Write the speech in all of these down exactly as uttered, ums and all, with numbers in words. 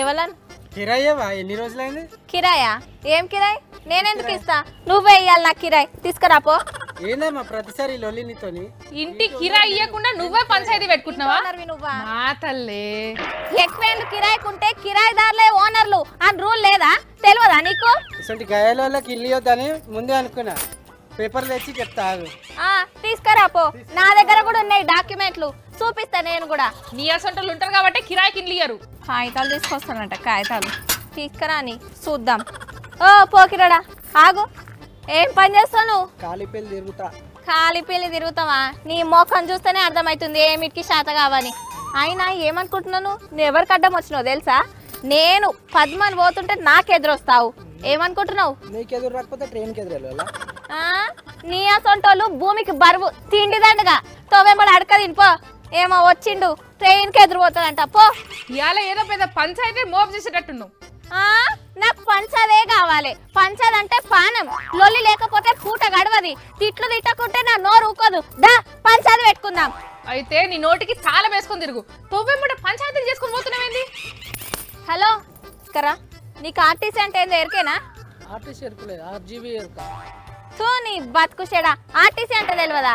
ఏవలన కిరాయవా ఎన్ని రోజులైంది కిరాయా ఏం కిరాయి నేను ఎందుకు ఇస్తా నువ్వే ఇయాల నా కిరాయి తీసుకురాపో ఏనమ్మ ప్రతిసారి లొల్లినితోని ఇంటి కిరాయి ఇవ్వకుండా నువ్వే పంచాయతీ పెట్టుకుంటున్నావా ఓనర్వి నువ్వా మా తల్లే ఎక్కువేండు కిరాయికుంటే కిరాయిదారులే ఓనర్లు అని రూల్ లేదా తెలువదా నీకు ఇసంటి గాయాలకి ఇల్లు ఇవ్వదని ముందే అనుకున్నా పేపర్ తెచ్చి చెప్తా ఆ తీసుకురాపో నా దగ్గర కూడా ఉన్నాయి డాక్యుమెంట్లు చూపిస్తా నేను కూడా నీ అసంటలు ఉంటారు కాబట్టి కిరాయికి ఇల్లియరు కాగితాలు తీసుకొస్తానంట కాగితాలు తీసుకురాని చూద్దాం ఓ పోకిరాడా ఆగు ఏం పని చేస్తావు నువ్వు కాలిపేలు తిరుగుతా కాలిపేలు తిరుగుతావా నీ మోఖం చూస్తేనే అర్థమవుతుంది ఏమిటికి శాత కావని అయినా ఏమనుకుంటున్నాను నువ్వు ఎవరికి అడ్డం వచ్చినావు తెలుసా నేను పద్మని పోతుంటే నాకెదురొస్తావు ఏమనుకుంటున్నావు నీకెదురు రాకపోతే ట్రైన్కి ఎదురెళ్ళాలా నీ అసంటోళ్ళు భూమికి బరువు తిండిదండగా తోవేమడు అడక తినిపో ఏమో వచ్చిండు ట్రైన్కి ఎదురుపోతాడంట పో ఇవాళ ఏదో పెద్ద పంచాయతీ మోపు చేసేటట్టున్నావు నాకు పంచదే కావాలి పంచదంటే పానం లొల్లి లేకపోతే పూట గడవది తిట్లు తిట్టకుంటే నా నోరు ఊకోదు దా పంచాది పెట్టుకుందాం అయితే నీ నోటికి చాలా వేసుకుని తిరుగు తోవేమడు పంచాయతీలు చేసుకుని పోతున్నావేంది హలో కరా నీకు ఆర్టీసీ అంటే ఏందో ఎరికేనా ఆర్టీసీ ఎరకలేదు ఆర్జీబీ ఎరకా తోని బతుకు చెడా ఆర్టీసీ అంటే తెలియదా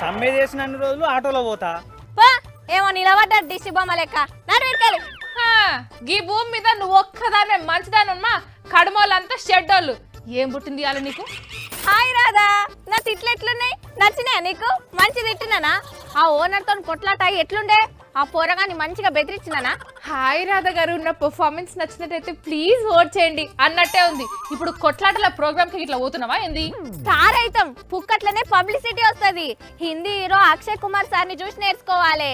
సమ్మె చేసిన అన్ని రోజులు ఆటోలో పోతా ఏమో నిలబడ్డారు డిసి బొమ్మ లెక్క నడివిడికెళ్ళి ఈ భూమి మీద నువ్వు ఒక్కదానే మంచిదానుమ్మా కడమోళ్ళంతా షెడ్డోళ్ళు ఏం పుట్టింది ఇవాళ నీకు హాయ్ రాధా నా తిట్లు ఎట్లున్నాయి నచ్చినా నీకు మంచి తిట్టినానా ఆ ఓనర్ తో కొట్లాట ఎట్లుండే ఆ పోరగాన్ని మంచిగా బెదిరించినానా హాయ్ రాధా గారు నా పర్ఫార్మెన్స్ నచ్చినట్టయితే ప్లీజ్ ఓట్ చేయండి అన్నట్టే ఉంది ఇప్పుడు కొట్లాటల ప్రోగ్రామ్ కి ఇట్లా పోతున్నావా ఏంది స్టార్ అయితం పుక్కట్లనే పబ్లిసిటీ వస్తుంది హిందీ హీరో అక్షయ్ కుమార్ సార్ ని చూసి నేర్చుకోవాలి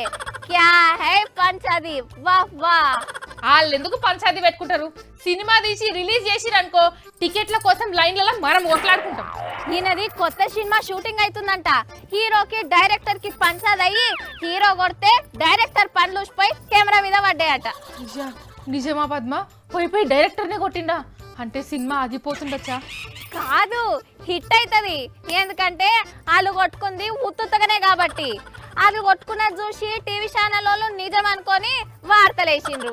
క్యా హై పంచాది వాహ్ వాహ్ వాళ్ళు ఎందుకు పంచాయతీ పెట్టుకుంటారు సినిమా తీసి రిలీజ్ చేసిరనుకో టికెట్ల కోసం లైన్లలో మనం ఓట్లాడుకుంటాం ఈయనది కొత్త సినిమా షూటింగ్ అవుతుందంట హీరోకి డైరెక్టర్ కి పంచాయతీ అయ్యి హీరో కొడితే డైరెక్టర్ పనులు పోయి కెమెరా మీద పడ్డాయట నిజమా పద్మ పోయిపోయి డైరెక్టర్ నే కొట్టిండా అంటే సినిమా ఆగిపోతుండొచ్చా కాదు హిట్ అవుతుంది ఎందుకంటే వాళ్ళు కొట్టుకుంది ఉత్తుతగానే కాబట్టి వాళ్ళు కొట్టుకున్నది చూసి టీవీ ఛానల్ వాళ్ళు నిజం అనుకొని వార్తలేసిండ్రు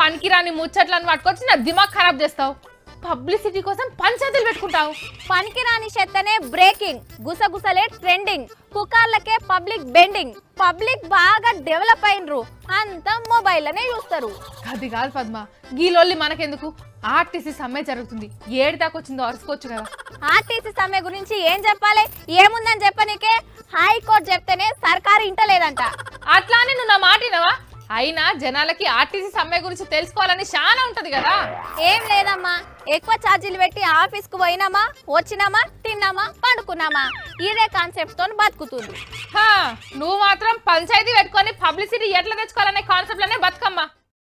పనికిరాని ముచ్చట్లను పట్టుకొచ్చి నా దిమాగ్ ఖరాబ్ చేస్తావు పబ్లిసిటీ కోసం పంచాయతీలు పెట్టుకుంటావు పనికిరాని చెత్తనే బ్రేకింగ్ గుసగుసలే ట్రెండింగ్ పుకార్లకే పబ్లిక్ బెండింగ్ పబ్లిక్ బాగా డెవలప్ అయినరు అంతా మొబైల్ అనే చూస్తారు అది కాదు పద్మ గీలోళ్ళి మనకెందుకు ఆర్టీసీ సమ్మె జరుగుతుంది ఏడు దాకా వచ్చిందో అరుచుకోవచ్చు కదా ఆర్టీసీ సమ్మె గురించి ఏం చెప్పాలి ఏముందని చెప్పనీకే హైకోర్టు చెప్తేనే సర్కారు ఇంటలేదంట అట్లానే నువ్వు నా మాటినవా అయినా జనాలకి ఆర్టీసీ సమ్మె గురించి తెలుసుకోవాలని చాలా ఉంటది కదా ఏం లేదమ్మా ఎక్కువ ఛార్జీలు పెట్టి ఆఫీస్ కు పోయినామా వచ్చినామా తిన్నామా పడుకున్నామా ఇదే కాన్సెప్ట్ తో బతుకుతుంది నువ్వు మాత్రం పంచాయతీ పెట్టుకొని పబ్లిసిటీ ఎట్లా తెచ్చుకోవాలనే కాన్సెప్ట్ లోనే బతుకమ్మా